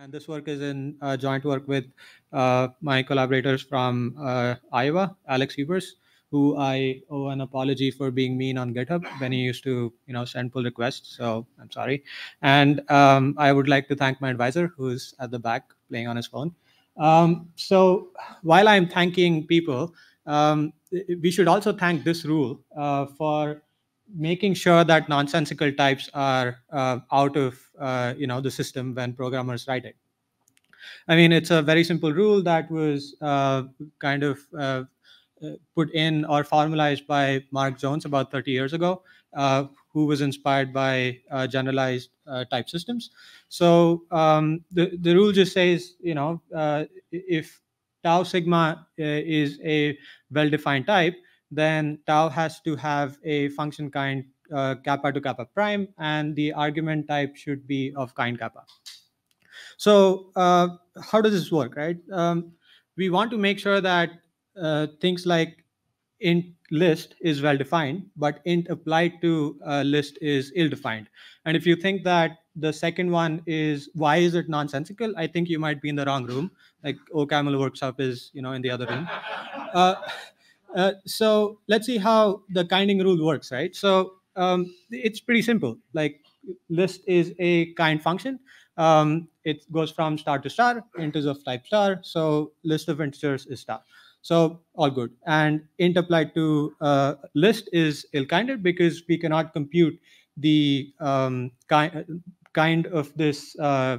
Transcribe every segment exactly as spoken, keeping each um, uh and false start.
And this work is in uh, joint work with uh, my collaborators from uh, Iowa, Alex Hubers, who I owe an apology for being mean on GitHub when he used to, you know, send pull requests. So I'm sorry. And um, I would like to thank my advisor, who's at the back playing on his phone. Um, so while I'm thanking people, um, we should also thank this rule uh, for making sure that nonsensical types are uh, out of uh, you know the system when programmers write it. I mean, it's a very simple rule that was uh, kind of uh, put in or formalized by Mark Jones about thirty years ago, uh, who was inspired by uh, generalized uh, type systems. So um, the the rule just says, you know uh, if tau sigma is a well-defined type, then tau has to have a function kind uh, kappa to kappa prime, and the argument type should be of kind kappa. So uh, how does this work, right? Um, we want to make sure that uh, things like int list is well-defined, but int applied to uh, list is ill-defined. And if you think that the second one is, why is it nonsensical? I think you might be in the wrong room. Like OCaml workshop is, you know, in the other room. Uh, Uh, so let's see how the kinding rule works, right? So um, it's pretty simple. Like, list is a kind function. Um, it goes from star to star, integers of type star. So list of integers is star. So all good. And int applied to uh, list is ill-kinded, because we cannot compute the um, kind kind of this uh,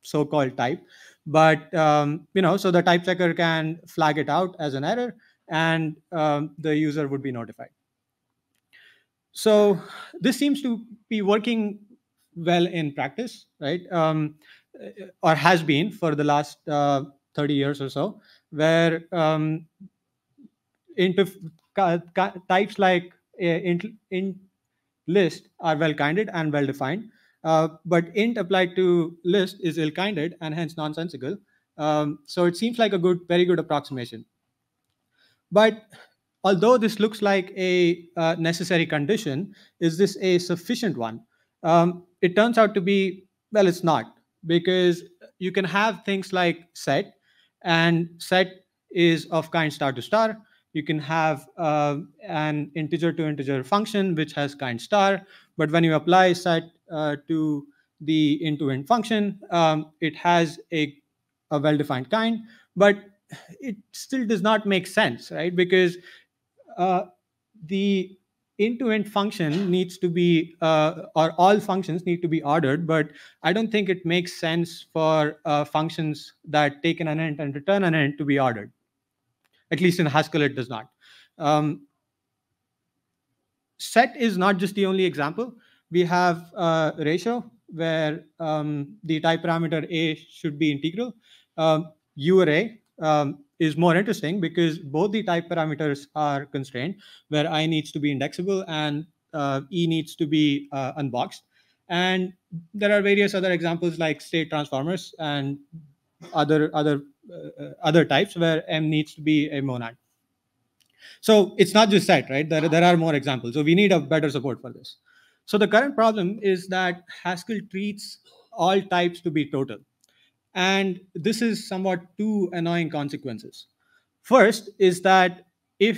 so-called type. But um, you know, so the type checker can flag it out as an error, and um, the user would be notified. So this seems to be working well in practice, right? Um, or has been for the last uh, thirty years or so, where um, into types like uh, int, int list are well-kinded and well-defined, uh, but int applied to list is ill-kinded and hence nonsensical. Um, so it seems like a good, very good approximation. But although this looks like a uh, necessary condition, is this a sufficient one? Um, it turns out to be, well, it's not, because you can have things like set, and set is of kind star to star. You can have uh, an integer to integer function which has kind star, but when you apply set uh, to the int to int function, um, it has a, a well-defined kind, but it still does not make sense, right? Because uh, the int-to-int function needs to be, uh, or all functions need to be ordered, but I don't think it makes sense for uh, functions that take an int and return an int to be ordered. At least in Haskell, it does not. Um, set is not just the only example. We have uh, ratio, where um, the type parameter a should be integral. Um, u array Um, is more interesting because both the type parameters are constrained, where I needs to be indexable and uh, E needs to be uh, unboxed. And there are various other examples like state transformers and other other uh, other types where M needs to be a monad. So it's not just set, right? There, there are more examples. So we need a better support for this. So the current problem is that Haskell treats all types to be total. And this is somewhat two annoying consequences. First is that if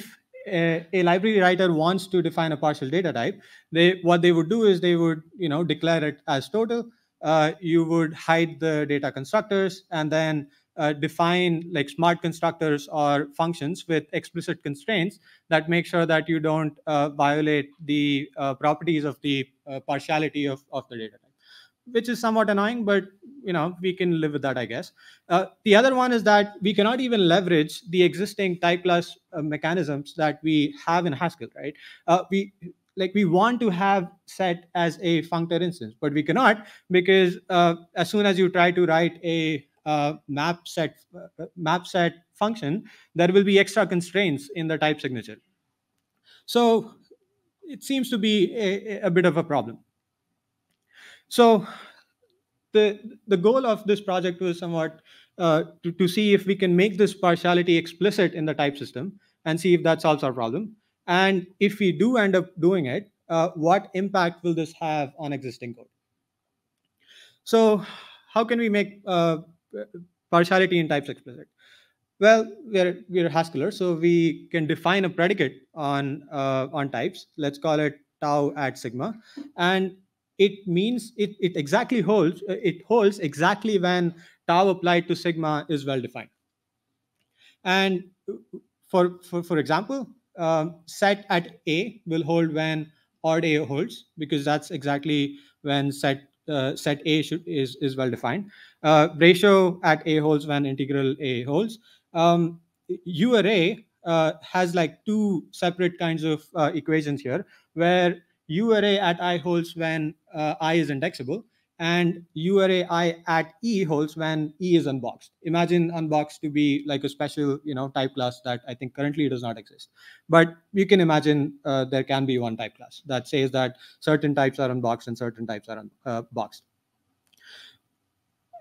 a, a library writer wants to define a partial data type, they, what they would do is they would, you know, declare it as total. Uh, you would hide the data constructors, and then uh, define like smart constructors or functions with explicit constraints that make sure that you don't uh, violate the uh, properties of the uh, partiality of, of the data type, which is somewhat annoying, but you know we can live with that, I guess. Uh, the other one is that we cannot even leverage the existing type class uh, mechanisms that we have in Haskell, right? Uh, we like we want to have set as a functor instance, but we cannot, because uh, as soon as you try to write a uh, map set uh, map set function, there will be extra constraints in the type signature. So it seems to be a, a bit of a problem. So the, the goal of this project was somewhat uh, to, to see if we can make this partiality explicit in the type system and see if that solves our problem. And if we do end up doing it, uh, what impact will this have on existing code? So how can we make uh, partiality in types explicit? Well, we're we're Haskellers, so we can define a predicate on uh, on types. Let's call it tau at sigma, and it means it it exactly holds it holds exactly when tau applied to sigma is well defined. And for for for example, um, set at A will hold when odd A holds, because that's exactly when set uh, set A should, is is well defined. Uh, ratio at A holds when integral A holds. Um, U array uh, has like two separate kinds of uh, equations here, where U array at I holds when uh, I is indexable, and U array I at E holds when E is unboxed. Imagine unboxed to be like a special, you know, type class that I think currently does not exist. But you can imagine uh, there can be one type class that says that certain types are unboxed and certain types are uh, boxed.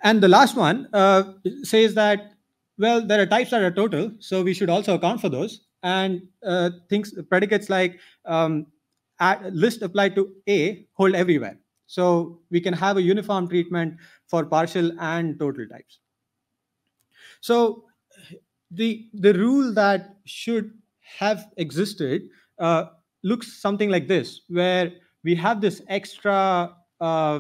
And the last one uh, says that, well, there are types that are total, so we should also account for those. And uh, things, predicates like um, at list applied to A hold everywhere. So we can have a uniform treatment for partial and total types. So the, the rule that should have existed uh, looks something like this, where we have this extra uh,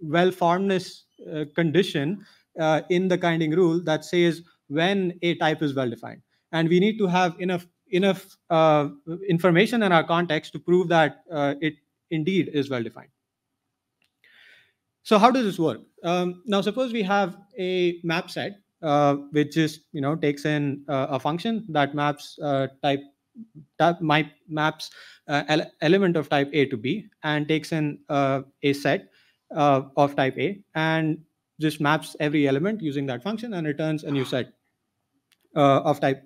well-formedness uh, condition uh, in the kinding rule that says when a type is well-defined. And we need to have enough, enough uh, information in our context to prove that uh, it indeed is well-defined. So how does this work? Um, now, suppose we have a map set, uh, which just you know takes in uh, a function that maps uh, type, type my maps uh, ele element of type A to B, and takes in uh, a set uh, of type A, and just maps every element using that function and returns a new set uh, of type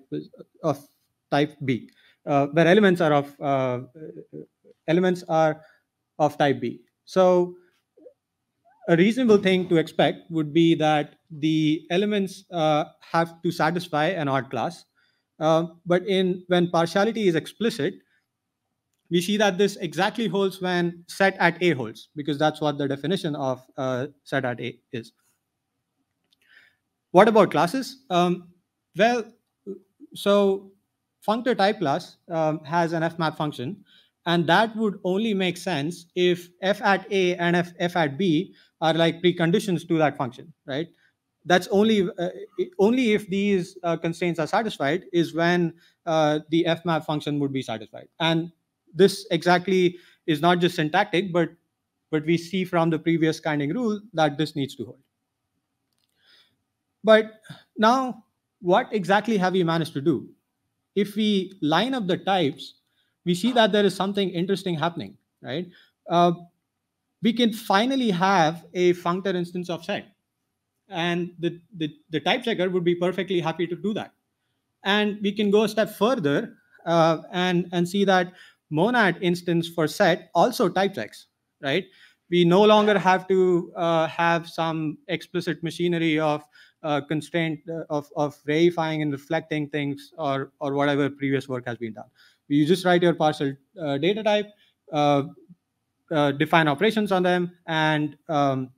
of type B, uh, where elements are of uh, elements are of type B. So a reasonable thing to expect would be that the elements uh, have to satisfy an odd class. Uh, but in when partiality is explicit, we see that this exactly holds when set at A holds, because that's what the definition of uh, set at A is. What about classes? Um, well, so functor type class um, has an fmap function, and that would only make sense if f at A and f, f at B are like preconditions to that function, right? That's only uh, only if these uh, constraints are satisfied is when uh, the fmap function would be satisfied. And this exactly is not just syntactic, but but we see from the previous kinding rule that this needs to hold. But now, what exactly have we managed to do? If we line up the types, we see that there is something interesting happening, right? Uh, we can finally have a functor instance of set. And the, the, the type checker would be perfectly happy to do that. And we can go a step further uh, and, and see that monad instance for set also type checks, right? We no longer have to uh, have some explicit machinery of uh, constraint uh, of, of reifying and reflecting things or, or whatever previous work has been done. You just write your partial uh, data type, uh, uh, define operations on them, and um,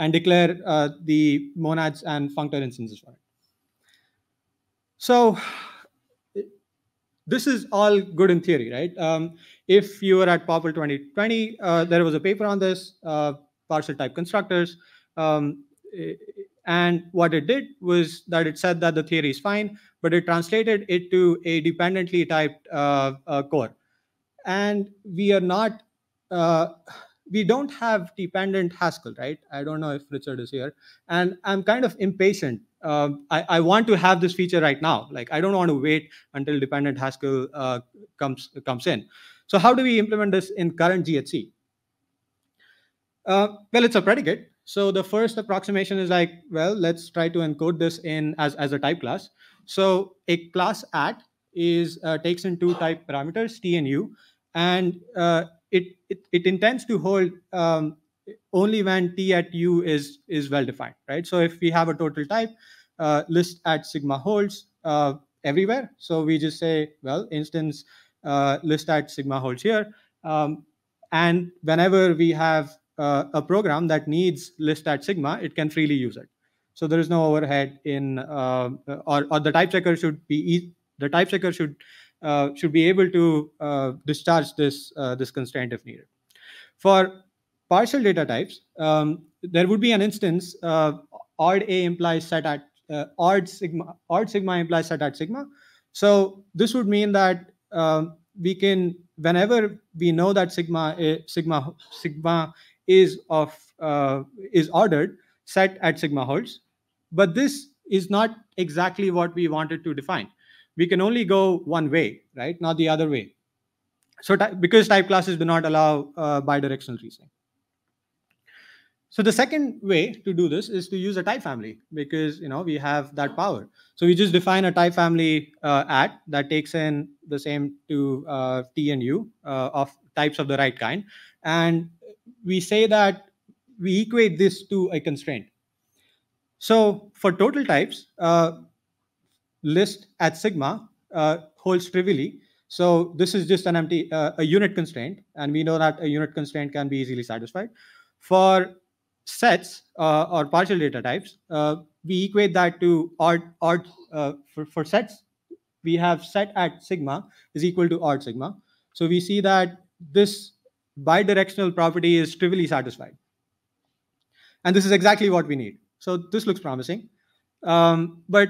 and declare uh, the monads and functor instances for it. So this is all good in theory, right? Um, if you were at P O P L twenty twenty, uh, there was a paper on this, uh, partial type constructors. Um, and what it did was that it said that the theory is fine, but it translated it to a dependently typed uh, uh, core. And we are not, uh, we don't have dependent Haskell, right? I don't know if Richard is here. And I'm kind of impatient. Um, I, I want to have this feature right now. Like, I don't want to wait until dependent Haskell uh, comes, comes in. So how do we implement this in current G H C? Uh, well, it's a predicate. So the first approximation is like, well, let's try to encode this in as, as a type class. So a class at is uh, takes in two type parameters, T and U, and uh, it, it it intends to hold um, only when T at U is is well defined, right? So if we have a total type, uh, list at sigma holds uh, everywhere. So we just say, well, instance uh, list at sigma holds here, um, and whenever we have uh, a program that needs list at sigma, it can freely use it. So there is no overhead in, uh, or, or the type checker should be e the type checker should uh, should be able to uh, discharge this uh, this constraint if needed. For partial data types, um, there would be an instance uh, odd a implies set at uh, odd sigma odd sigma implies set at sigma. So this would mean that um, we can, whenever we know that sigma sigma sigma is of uh, is ordered, set at sigma holds. But this is not exactly what we wanted to define. We can only go one way, right? Not the other way. So because type classes do not allow uh, bidirectional reasoning. So the second way to do this is to use a type family, because you know we have that power. So we just define a type family uh, at that takes in the same to uh, T and U uh, of types of the right kind. And we say that we equate this to a constraint. So for total types, uh, list at sigma uh, holds trivially. So this is just an empty uh, a unit constraint, and we know that a unit constraint can be easily satisfied. For sets uh, or partial data types, uh, we equate that to odd odd uh, for, for sets. We have set at sigma is equal to odd sigma. So we see that this bidirectional property is trivially satisfied. And this is exactly what we need. So this looks promising. Um, but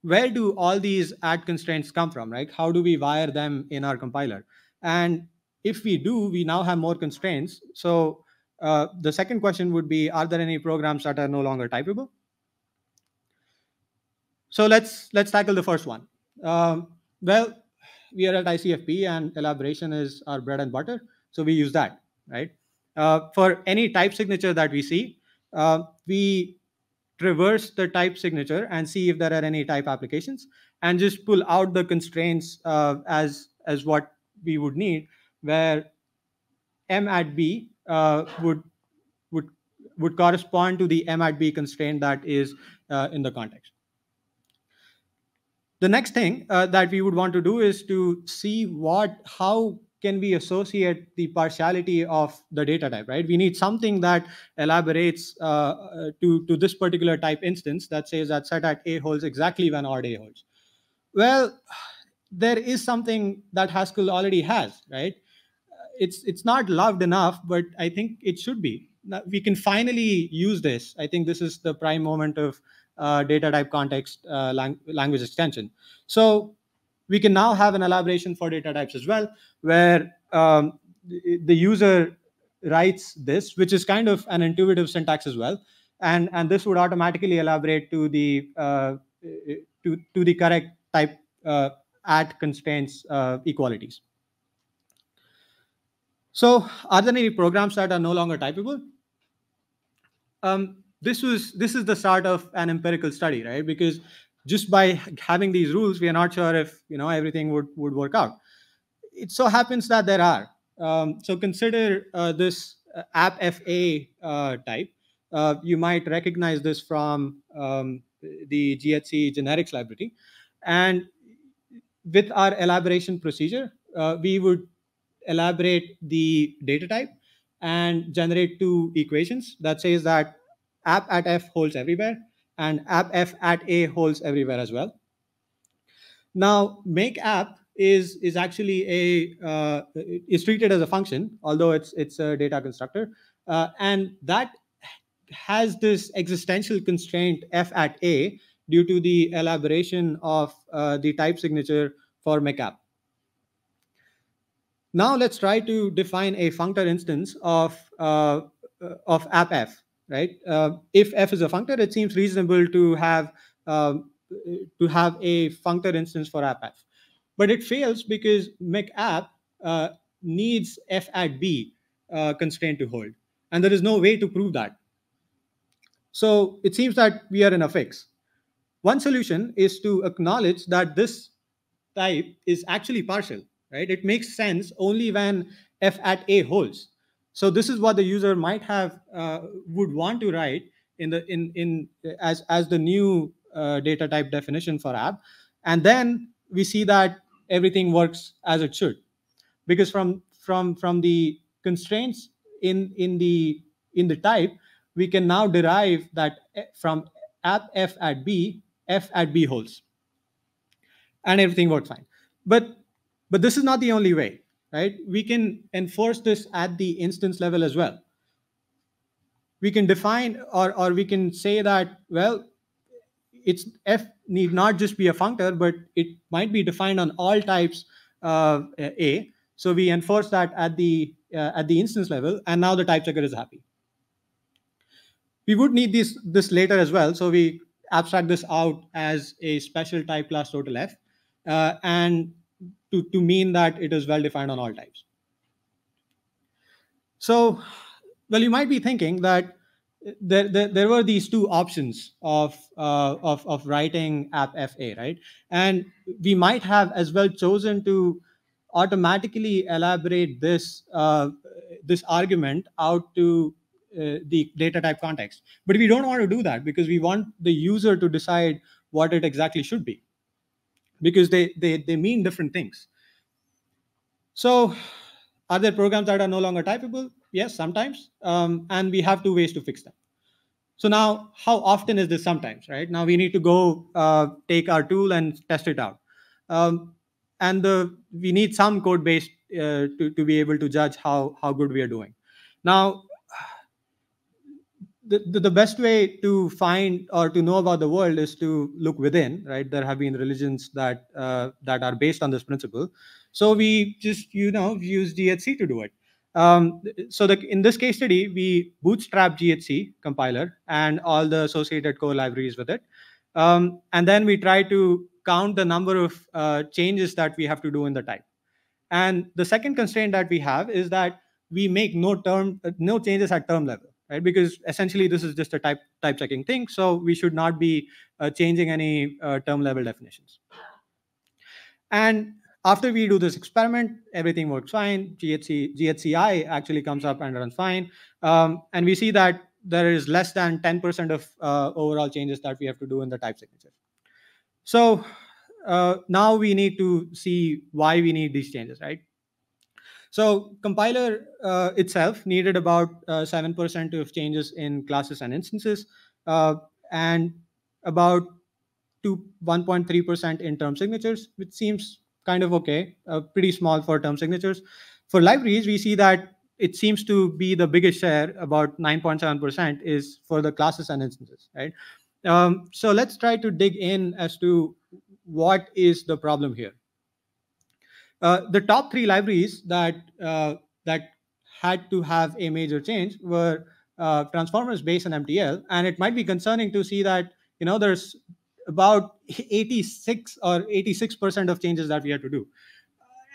where do all these add constraints come from, right? How do we wire them in our compiler? And if we do, we now have more constraints. So uh, the second question would be, are there any programs that are no longer typeable? So let's, let's tackle the first one. Um, well, we are at I C F P and elaboration is our bread and butter. So we use that, right? Uh, for any type signature that we see, Uh, we traverse the type signature and see if there are any type applications, and just pull out the constraints uh, as as what we would need, where M at B uh, would would would correspond to the M at B constraint that is uh, in the context. The next thing uh, that we would want to do is to see what how can we associate the partiality of the data type, right? We need something that elaborates uh, to, to this particular type instance that says that set at A holds exactly when odd A holds. Well, there is something that Haskell already has, right? It's, it's not loved enough, but I think it should be. We can finally use this. I think this is the prime moment of uh, data type context uh, lang language extension. So we can now have an elaboration for data types as well, where um, the user writes this, which is kind of an intuitive syntax as well, and and this would automatically elaborate to the uh, to to the correct type uh, at constraints uh, equalities. So, are there any programs that are no longer typeable? Um, this was this is the start of an empirical study, right? Because just by having these rules, we are not sure if you know everything would would work out. It so happens that there are. Um, so consider uh, this appfa uh, type. Uh, you might recognize this from um, the G H C generics library. And with our elaboration procedure, uh, we would elaborate the data type and generate two equations that says that app at f holds everywhere, and app f at a holds everywhere as well. Now, make app is is actually a uh, is treated as a function, although it's it's a data constructor, uh, and that has this existential constraint f at a due to the elaboration of uh, the type signature for make app. Now let's try to define a functor instance of uh, of app f. Right? Uh, if f is a functor, it seems reasonable to have uh, to have a functor instance for app f. But it fails because make app uh, needs f at b uh, constraint to hold, and there is no way to prove that. So it seems that we are in a fix. One solution is to acknowledge that this type is actually partial. Right? It makes sense only when f at a holds. So this is what the user might have uh, would want to write in the in in as as the new uh, data type definition for app, and then we see that everything works as it should, because from from from the constraints in in the in the type, we can now derive that from at f at b, f at b holds. And everything worked fine. But, but this is not the only way, right? We can enforce this at the instance level as well. We can define, or, or we can say that, well, it's f need not just be a functor, but it might be defined on all types uh, A. So we enforce that at the, uh, at the instance level, and now the type checker is happy. We would need this, this later as well. So we abstract this out as a special type class total f, uh, and to, to mean that it is well defined on all types. So, well, you might be thinking that there, there, there were these two options of, uh, of, of writing appfa, right? And we might have as well chosen to automatically elaborate this, uh, this argument out to Uh, the data type context. But we don't want to do that because we want the user to decide what it exactly should be, because they, they, they mean different things. So are there programs that are no longer typeable? Yes, sometimes. Um, and we have two ways to fix them. So now, how often is this sometimes, right? Now we need to go uh, take our tool and test it out. Um, and the, we need some code base uh, to, to be able to judge how, how good we are doing. Now, The, the, the best way to find or to know about the world is to look within, right? There have been religions that uh, that are based on this principle. So we just, you know, use G H C to do it. Um, so the, in this case study, we bootstrap G H C compiler and all the associated core libraries with it. Um, and then we try to count the number of uh, changes that we have to do in the type. And the second constraint that we have is that we make no term, no changes at term level. Right? Because essentially this is just a type type checking thing, so we should not be uh, changing any uh, term level definitions. And after we do this experiment, everything works fine. G H C G H C I actually comes up and runs fine, um, and we see that there is less than ten percent of uh, overall changes that we have to do in the type signature. So uh, now we need to see why we need these changes, right? So compiler uh, itself needed about seven percent uh, of changes in classes and instances, uh, and about one point three percent in term signatures, which seems kind of okay, uh, pretty small for term signatures. For libraries, we see that it seems to be the biggest share, about nine point seven percent is for the classes and instances, right? Um, so let's try to dig in as to what is the problem here. Uh, the top three libraries that uh, that had to have a major change were uh, Transformers, Base, and M T L, and it might be concerning to see that, you know, there's about eighty-six or eighty-six percent of changes that we had to do,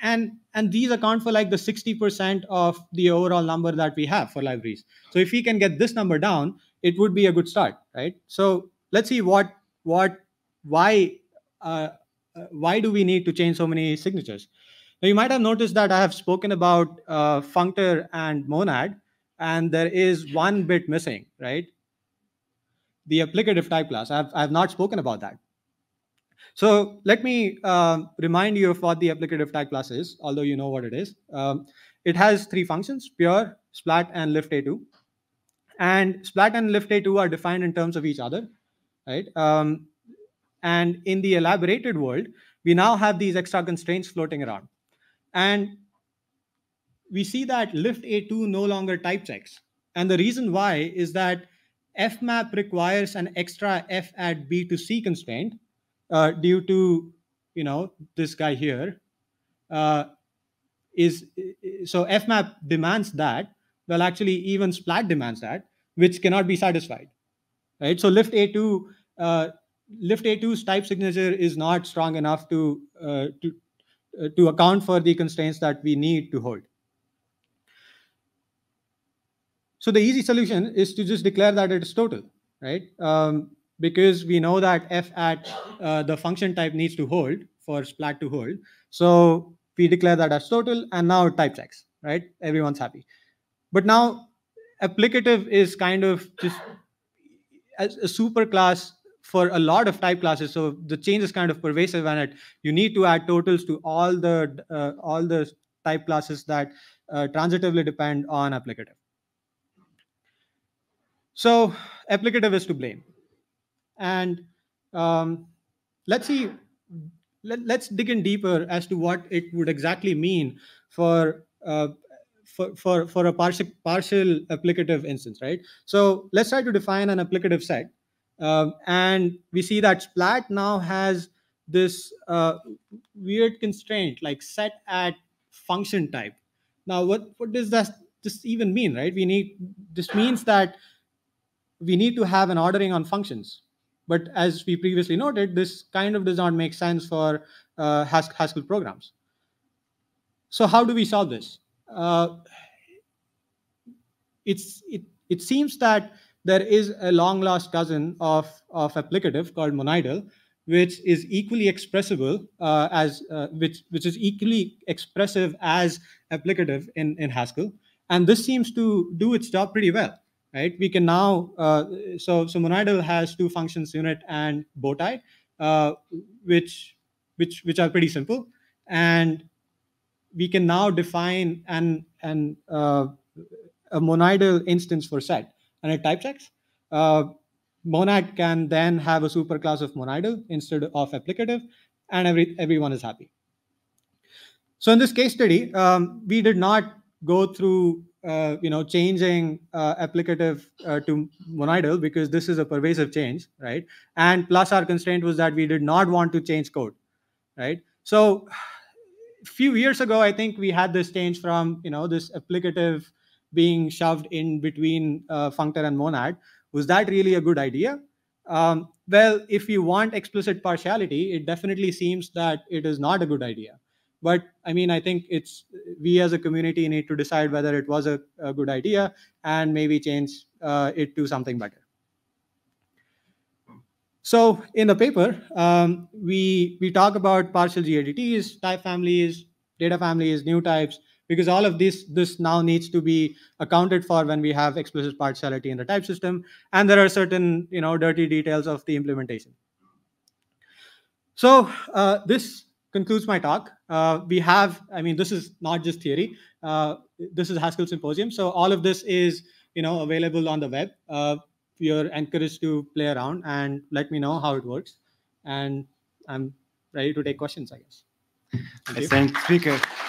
and and these account for like the sixty percent of the overall number that we have for libraries. So if we can get this number down, it would be a good start, right? So let's see what what why uh, why do we need to change so many signatures. Now, you might have noticed that I have spoken about uh, functor and monad, and there is one bit missing, right? The applicative type class. I have, I have not spoken about that. So let me uh, remind you of what the applicative type class is, although you know what it is. Um, it has three functions: pure, splat, and lift A two. And splat and lift A two are defined in terms of each other, right? Um, and in the elaborated world, we now have these extra constraints floating around. And we see that lift A two no longer type checks. And the reason why is that F map requires an extra F at B to C constraint uh, due to, you know, this guy here. Uh, is, so F map demands that. Well, actually, even splat demands that, which cannot be satisfied, right? So lift A two, uh, lift A two's type signature is not strong enough to, uh, to to account for the constraints that we need to hold. So the easy solution is to just declare that it is total, right? Um, because we know that f at uh, the function type needs to hold for splat to hold. So we declare that as total, and now it type checks, right? Everyone's happy. But now applicative is kind of just as a super class for a lot of type classes, so the change is kind of pervasive, and it you need to add totals to all the uh, all the type classes that uh, transitively depend on applicative. So applicative is to blame. And um, let's see, let, let's dig in deeper as to what it would exactly mean for uh, for, for, for a partial, partial applicative instance, right? So let's try to define an applicative set. Um, and we see that Splat now has this uh, weird constraint, like set at function type. Now, what, what does that, this even mean, right? We need, this means that we need to have an ordering on functions. But as we previously noted, this kind of does not make sense for uh, Has- Haskell programs. So how do we solve this? Uh, it's, it, it seems that there is a long-lost cousin of, of applicative called monoidal, which is equally expressible uh, as uh, which which is equally expressive as applicative in, in Haskell, and this seems to do its job pretty well, right? We can now uh, so so monoidal has two functions, unit and bowtie, uh, which which which are pretty simple, and we can now define an an uh, a monoidal instance for set, and it type checks. Uh, Monad can then have a superclass of monoidal instead of applicative, and every, everyone is happy. So in this case study, um, we did not go through uh, you know, changing uh, applicative uh, to monoidal, because this is a pervasive change, right? And plus our constraint was that we did not want to change code, right? So a few years ago, I think we had this change from you know this applicative being shoved in between uh, functor and monad. Was that really a good idea? Um, well, if you want explicit partiality, it definitely seems that it is not a good idea. But I mean, I think it's we as a community need to decide whether it was a, a good idea and maybe change uh, it to something better. So in the paper, um, we, we talk about partial G H Cs, type families, data families, new types, because all of this, this now needs to be accounted for when we have explicit partiality in the type system. And there are certain you know, dirty details of the implementation. So uh, this concludes my talk. Uh, we have, I mean, this is not just theory. Uh, this is Haskell Symposium. So all of this is you know, available on the web. Uh, you're encouraged to play around and let me know how it works. And I'm ready to take questions, I guess. Thank you. Thanks, speaker.